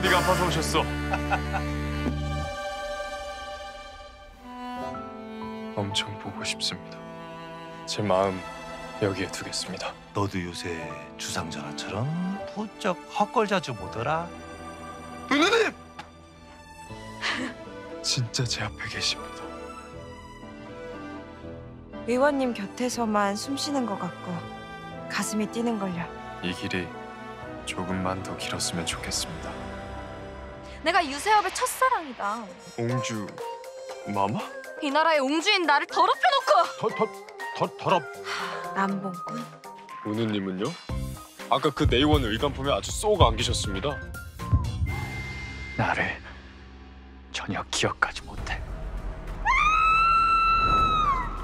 어디가 아파서 오셨어? 엄청 보고 싶습니다. 제 마음 여기에 두겠습니다. 너도 요새 주상전하처럼 부쩍 헛걸자주 보더라. 누누님! 진짜 제 앞에 계십니다. 의원님 곁에서만 숨 쉬는 것 같고 가슴이 뛰는걸요. 이 길이 조금만 더 길었으면 좋겠습니다. 내가 유세엽의 첫사랑이다. 옹주... 마마? 이 나라의 옹주인 나를 더럽혀놓고! 더럽... 남봉꾼? 은우님은요? 아까 그 내의원 의간품에 아주 쏙 안기셨습니다. 나를 전혀 기억하지 못해.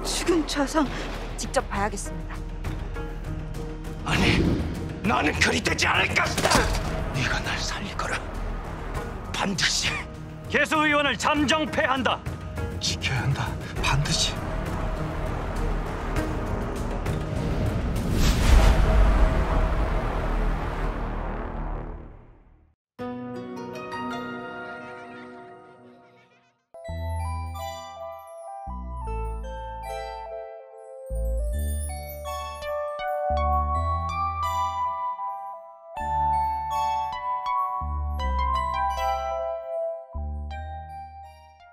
죽은 처상 직접 봐야겠습니다. 아니, 나는 그리 되지 않을 것이다! 네가 날 살릴 거라. 반드시. 개수 의원을 잠정패한다. 지켜야 한다. 반드시.